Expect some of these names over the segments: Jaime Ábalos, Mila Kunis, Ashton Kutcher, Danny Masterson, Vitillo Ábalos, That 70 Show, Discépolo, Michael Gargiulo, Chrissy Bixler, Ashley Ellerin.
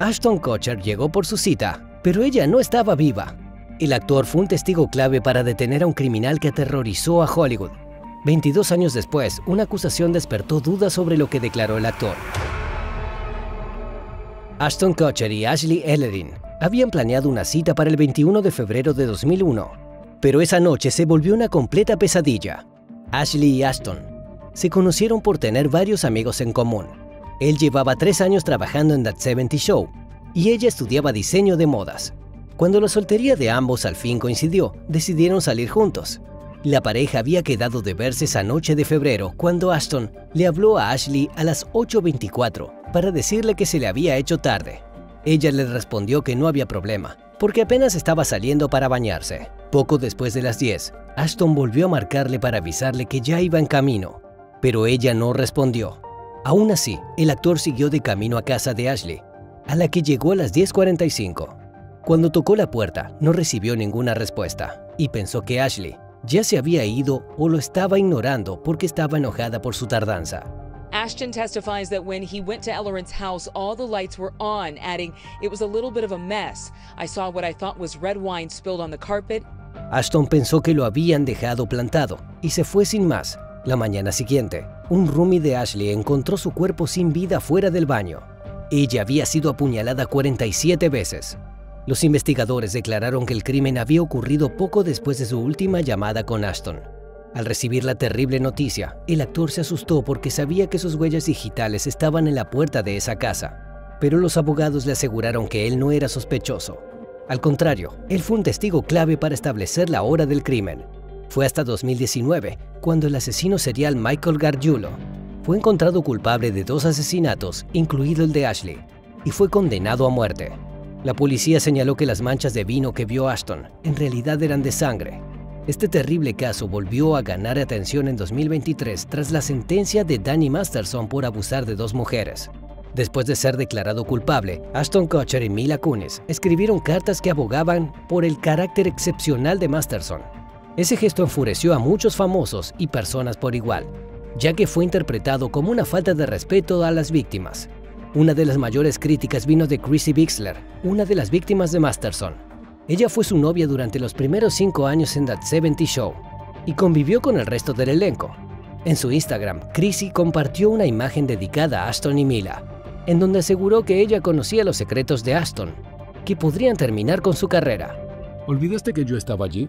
Ashton Kutcher llegó por su cita, pero ella no estaba viva. El actor fue un testigo clave para detener a un criminal que aterrorizó a Hollywood. 22 años después, una acusación despertó dudas sobre lo que declaró el actor. Ashton Kutcher y Ashley Ellerin habían planeado una cita para el 21 de febrero de 2001, pero esa noche se volvió una completa pesadilla. Ashley y Ashton se conocieron por tener varios amigos en común. Él llevaba 3 años trabajando en That 70 Show y ella estudiaba diseño de modas. Cuando la soltería de ambos al fin coincidió, decidieron salir juntos. La pareja había quedado de verse esa noche de febrero cuando Ashton le habló a Ashley a las 8:24 para decirle que se le había hecho tarde. Ella le respondió que no había problema, porque apenas estaba saliendo para bañarse. Poco después de las 10, Ashton volvió a marcarle para avisarle que ya iba en camino, pero ella no respondió. Aún así, el actor siguió de camino a casa de Ashley, a la que llegó a las 10:45. Cuando tocó la puerta, no recibió ninguna respuesta y pensó que Ashley ya se había ido o lo estaba ignorando porque estaba enojada por su tardanza. Ashton testifies that when he went to Ellerin's house, all the lights were on, adding, "It was a little bit of a mess. I saw what I thought was red wine spilled on the carpet." Ashton pensó que lo habían dejado plantado y se fue sin más. La mañana siguiente, un roomie de Ashley encontró su cuerpo sin vida fuera del baño. Ella había sido apuñalada 47 veces. Los investigadores declararon que el crimen había ocurrido poco después de su última llamada con Ashton. Al recibir la terrible noticia, el actor se asustó porque sabía que sus huellas digitales estaban en la puerta de esa casa, pero los abogados le aseguraron que él no era sospechoso. Al contrario, él fue un testigo clave para establecer la hora del crimen. Fue hasta 2019 cuando el asesino serial Michael Gargiulo fue encontrado culpable de 2 asesinatos, incluido el de Ashley, y fue condenado a muerte. La policía señaló que las manchas de vino que vio Ashton en realidad eran de sangre. Este terrible caso volvió a ganar atención en 2023 tras la sentencia de Danny Masterson por abusar de 2 mujeres. Después de ser declarado culpable, Ashton Kutcher y Mila Kunis escribieron cartas que abogaban por el carácter excepcional de Masterson. Ese gesto enfureció a muchos famosos y personas por igual, ya que fue interpretado como una falta de respeto a las víctimas. Una de las mayores críticas vino de Chrissy Bixler, una de las víctimas de Masterson. Ella fue su novia durante los primeros 5 años en That 70 Show y convivió con el resto del elenco. En su Instagram, Chrissy compartió una imagen dedicada a Ashton y Mila, en donde aseguró que ella conocía los secretos de Ashton, que podrían terminar con su carrera. ¿Olvidaste que yo estaba allí?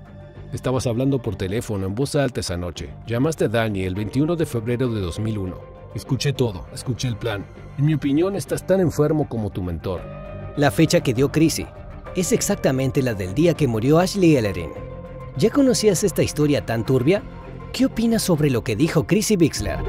Estabas hablando por teléfono en voz alta esa noche. Llamaste a Danny el 21 de febrero de 2001. Escuché todo, escuché el plan. En mi opinión, estás tan enfermo como tu mentor. La fecha que dio Chrissy es exactamente la del día que murió Ashley Ellerin. ¿Ya conocías esta historia tan turbia? ¿Qué opinas sobre lo que dijo Chrissy Bixler?